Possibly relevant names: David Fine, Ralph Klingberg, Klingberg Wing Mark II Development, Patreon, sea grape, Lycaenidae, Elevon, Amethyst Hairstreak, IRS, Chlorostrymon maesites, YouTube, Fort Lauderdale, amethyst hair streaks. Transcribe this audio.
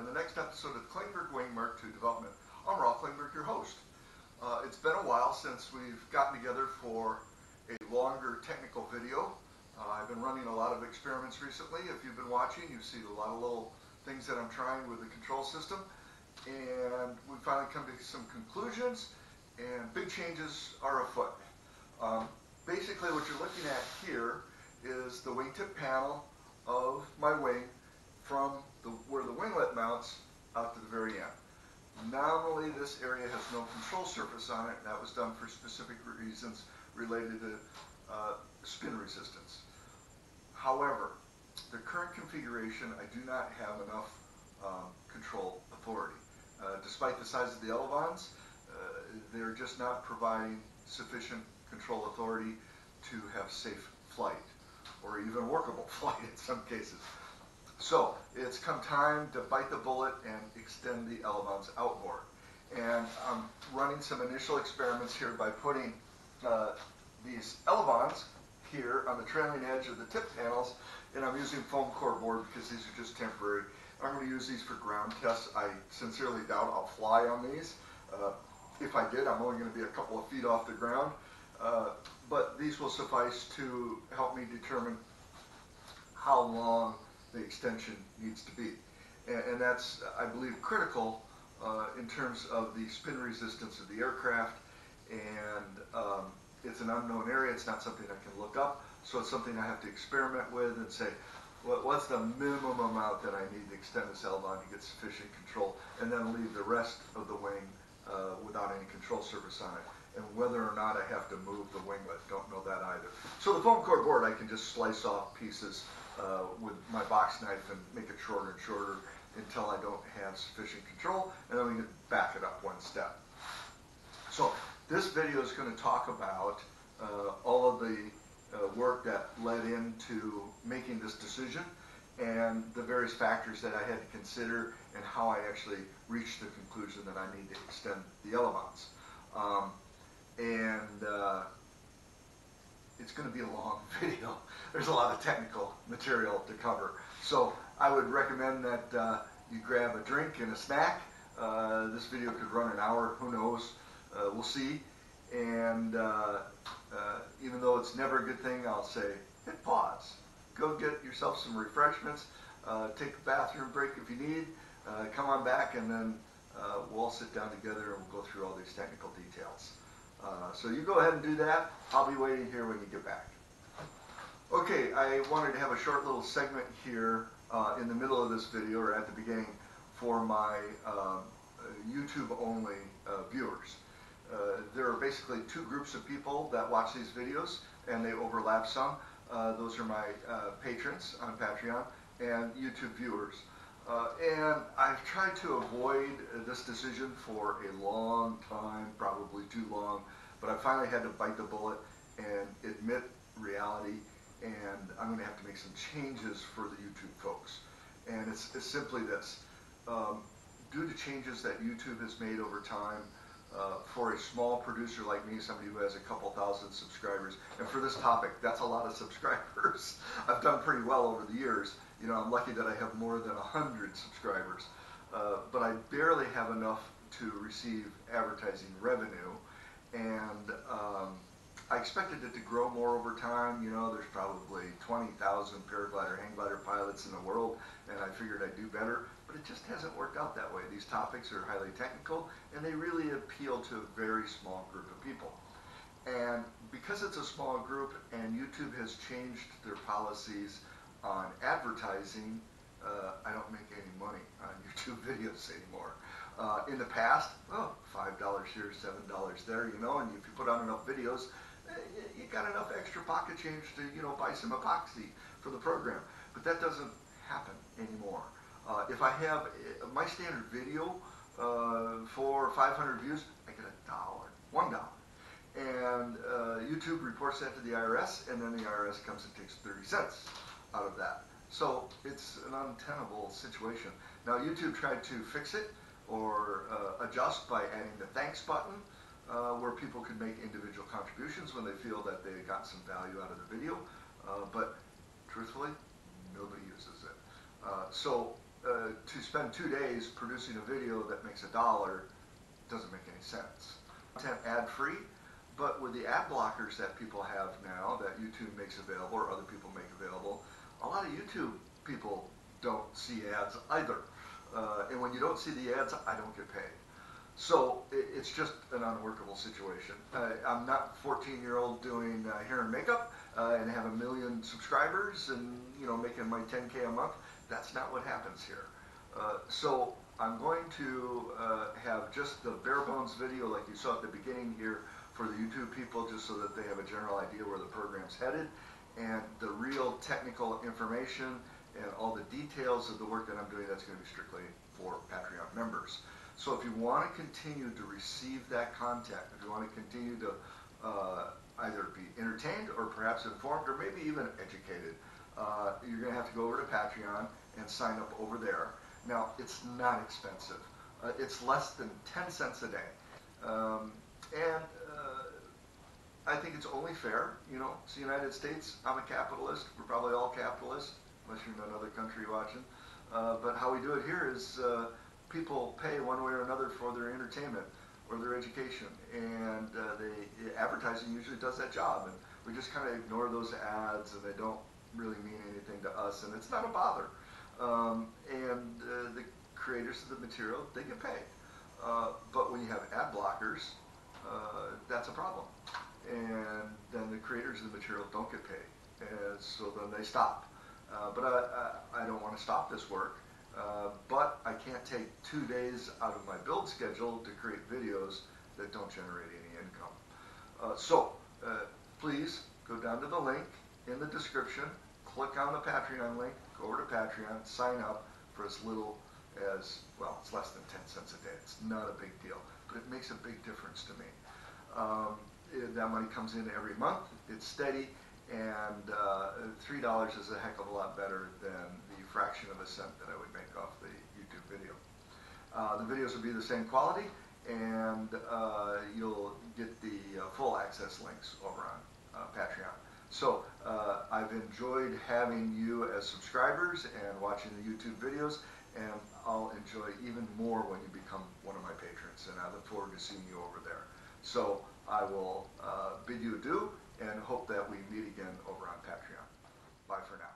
in the next episode of Klingberg Wing Mark II Development. I'm Ralph Klingberg, your host. It's been a while since we've gotten together for a longer technical video. I've been running a lot of experiments recently. If you've been watching, you've seen a lot of little things that I'm trying with the control system. And we finally come to some conclusions, and big changes are afoot. Basically, what you're looking at here is the wingtip panel of my wing from where the winglet mounts out to the very end. Nominally, this area has no control surface on it, and that was done for specific reasons related to spin resistance. However, the current configuration, I do not have enough control authority. Despite the size of the Elevons, they're just not providing sufficient control authority to have safe flight, or even workable flight in some cases. So it's come time to bite the bullet and extend the Elevons outboard. And I'm running some initial experiments here by putting these Elevons here on the trailing edge of the tip panels, and I'm using foam core board because these are just temporary. I'm going to use these for ground tests. I sincerely doubt I'll fly on these. If I did, I'm only going to be a couple of feet off the ground. But these will suffice to help me determine how long the extension needs to be. And that's, I believe, critical in terms of the spin resistance of the aircraft. And it's an unknown area. It's not something I can look up. So it's something I have to experiment with and say, well, what's the minimum amount that I need to extend this Elevon to get sufficient control, and then leave the rest of the wing without any control surface on it. And whether or not I have to move the winglet, don't know that either. So the foam core board, I can just slice off pieces with my box knife and make it shorter and shorter until I don't have sufficient control, and then we can back it up one step. So this video is going to talk about all of the work that led into making this decision and the various factors that I had to consider and how I actually reached the conclusion that I need to extend the Elevons. It's going to be a long video. There's a lot of technical material to cover. So I would recommend that you grab a drink and a snack. This video could run an hour, who knows, we'll see. And even though it's never a good thing, I'll say hit pause. Go get yourself some refreshments, take a bathroom break if you need, come on back, and then we'll all sit down together and we'll go through all these technical details. So you go ahead and do that. I'll be waiting here when you get back. Okay, I wanted to have a short little segment here in the middle of this video, or at the beginning, for my YouTube-only viewers. There are basically two groups of people that watch these videos, and they overlap some. Those are my patrons on Patreon and YouTube viewers. And I've tried to avoid this decision for a long time, probably too long, but I finally had to bite the bullet and admit reality, and I'm going to have to make some changes for the YouTube folks. And it's simply this. Due to changes that YouTube has made over time, for a small producer like me, somebody who has a couple thousand subscribers, and for this topic, that's a lot of subscribers. I've done pretty well over the years. You know, I'm lucky that I have more than 100 subscribers, but I barely have enough to receive advertising revenue, and I expected it to grow more over time. You know, there's probably 20,000 paraglider, hang glider pilots in the world, and I figured I'd do better. But it just hasn't worked out that way. These topics are highly technical, and they really appeal to a very small group of people. And because it's a small group, and YouTube has changed their policies on advertising, I don't make any money on YouTube videos anymore. In the past, well, $5 here, $7 there, you know, and if you put on enough videos, you got enough extra pocket change to, you know, buy some epoxy for the program. But that doesn't happen anymore. If I have my standard video for 500 views, I get $1. And YouTube reports that to the IRS, and then the IRS comes and takes 30 cents out of that. So it's an untenable situation. Now, YouTube tried to fix it or adjust by adding the thanks button, where people could make individual contributions when they feel that they got some value out of the video. But truthfully, nobody uses it. So to spend 2 days producing a video that makes $1 doesn't make any sense. Content ad-free, but with the ad blockers that people have now that YouTube makes available or other people make available, a lot of YouTube people don't see ads either. And when you don't see the ads, I don't get paid. So it's just an unworkable situation. I'm not a 14-year-old doing hair and makeup and have 1 million subscribers and, you know, making my 10K a month. That's not what happens here. So I'm going to have just the bare bones video like you saw at the beginning here for the YouTube people, just so that they have a general idea where the program's headed, and the real technical information and all the details of the work that I'm doing, that's going to be strictly for Patreon members. So if you want to continue to receive that content, if you want to continue to either be entertained or perhaps informed or maybe even educated, you're going to have to go over to Patreon and sign up over there. Now, it's not expensive. It's less than 10 cents a day. I think it's only fair. You know, it's the United States. I'm a capitalist. We're probably all capitalists, unless you're in another country watching. But how we do it here is people pay one way or another for their entertainment or their education, and advertising usually does that job, and we just kind of ignore those ads, and they don't really mean anything to us, and it's not a bother. The creators of the material, they get paid. But when you have ad blockers, that's a problem. And then the creators of the material don't get paid, and so then they stop. But I don't want to stop this work, but I can't take 2 days out of my build schedule to create videos that don't generate any income. Please go down to the link in the description, click on the Patreon link, go over to Patreon, sign up for as little as, well, it's less than 10 cents a day. It's not a big deal, but it makes a big difference to me. That money comes in every month, it's steady, and $3 is a heck of a lot better than the fraction of a cent that I would make off the YouTube video. The videos will be the same quality, and you'll get the full access links over on Patreon. So I've enjoyed having you as subscribers and watching the YouTube videos, and I'll enjoy even more when you become one of my patrons, and I look forward to seeing you over there. So I will bid you adieu, and hope that we meet again over on Patreon. Bye for now.